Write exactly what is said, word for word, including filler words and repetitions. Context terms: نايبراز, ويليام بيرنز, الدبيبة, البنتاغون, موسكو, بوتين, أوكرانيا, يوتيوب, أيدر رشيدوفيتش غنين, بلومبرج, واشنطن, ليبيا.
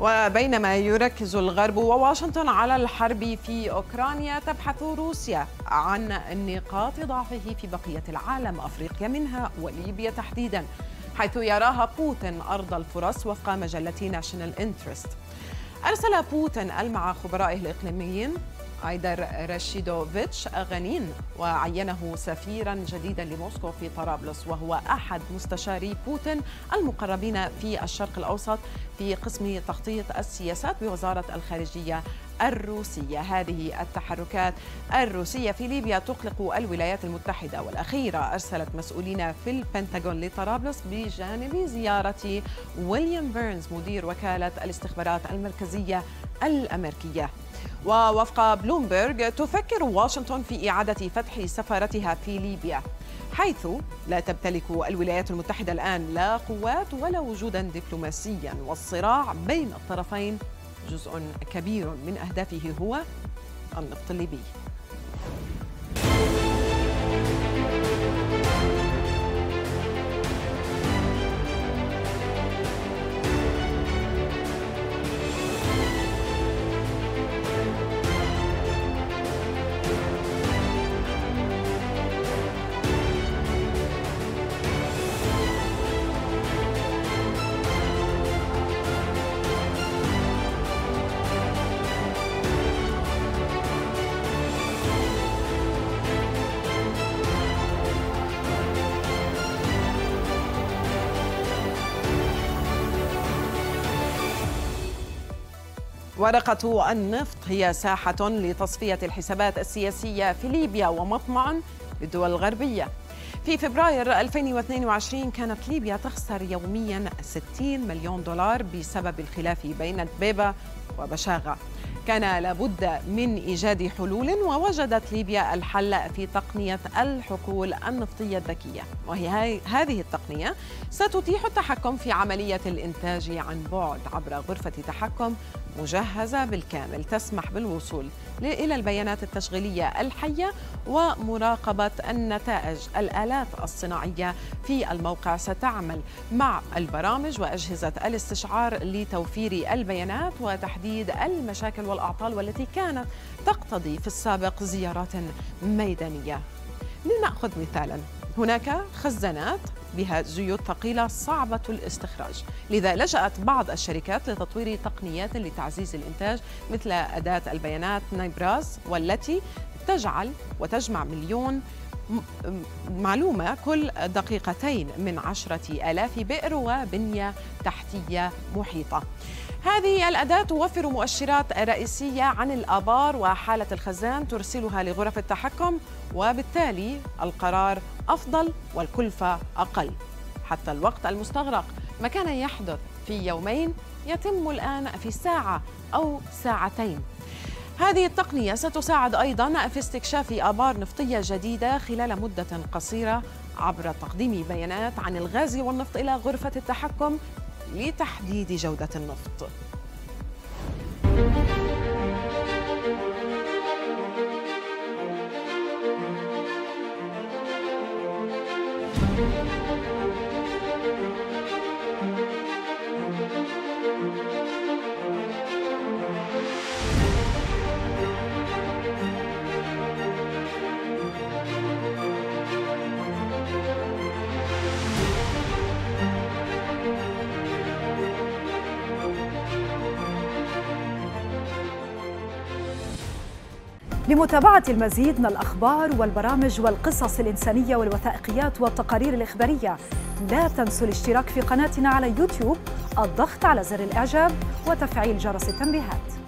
وبينما يركز الغرب وواشنطن على الحرب في أوكرانيا، تبحث روسيا عن نقاط ضعفه في بقية العالم، أفريقيا منها وليبيا تحديدا، حيث يراها بوتين أرض الفرص وفق مجلة ناشونال انترست. أرسل بوتين مع خبرائه الإقليميين أيدر رشيدوفيتش غنين، وعينه سفيرا جديدا لموسكو في طرابلس، وهو أحد مستشاري بوتين المقربين في الشرق الأوسط في قسم تخطيط السياسات بوزارة الخارجية الروسية. هذه التحركات الروسية في ليبيا تقلق الولايات المتحدة، والأخيرة أرسلت مسؤولين في البنتاغون لطرابلس بجانب زيارة ويليام بيرنز مدير وكالة الاستخبارات المركزية الأمريكية. ووفق بلومبرج، تفكر واشنطن في إعادة فتح سفارتها في ليبيا، حيث لا تمتلك الولايات المتحدة الآن لا قوات ولا وجودا دبلوماسيا، والصراع بين الطرفين جزء كبير من أهدافه هو النفط الليبي. ورقة النفط هي ساحة لتصفية الحسابات السياسية في ليبيا ومطمع للدول الغربية. في فبراير ألفين واثنين وعشرين كانت ليبيا تخسر يوميا ستين مليون دولار بسبب الخلاف بين الدبيبة وبشاغة. كان لابد من إيجاد حلول، ووجدت ليبيا الحل في تقنية الحقول النفطية الذكية، وهي هذه التقنية ستتيح التحكم في عملية الإنتاج عن بعد عبر غرفة تحكم مجهزة بالكامل، تسمح بالوصول إلى البيانات التشغيلية الحية ومراقبة النتائج. الآلات الصناعية في الموقع ستعمل مع البرامج وأجهزة الاستشعار لتوفير البيانات وتحديد المشاكل والأعطال والتي كانت تقتضي في السابق زيارات ميدانية. لنأخذ مثالا، هناك خزانات بها زيوت ثقيلة صعبة الاستخراج، لذا لجأت بعض الشركات لتطوير تقنيات لتعزيز الإنتاج مثل أداة البيانات نايبراز، والتي تجعل وتجمع مليون معلومة كل دقيقتين من عشرة آلاف بئر وبنية تحتية محيطة. هذه الأداة توفر مؤشرات رئيسية عن الآبار وحالة الخزان، ترسلها لغرف التحكم، وبالتالي القرار أفضل والكلفة أقل. حتى الوقت المستغرق، ما كان يحدث في يومين يتم الآن في ساعة أو ساعتين. هذه التقنية ستساعد أيضا في استكشاف آبار نفطية جديدة خلال مدة قصيرة عبر تقديم بيانات عن الغاز والنفط إلى غرفة التحكم لتحديد جودة النفط. لمتابعة المزيد من الأخبار والبرامج والقصص الإنسانية والوثائقيات والتقارير الإخبارية، لا تنسوا الاشتراك في قناتنا على يوتيوب، الضغط على زر الإعجاب وتفعيل جرس التنبيهات.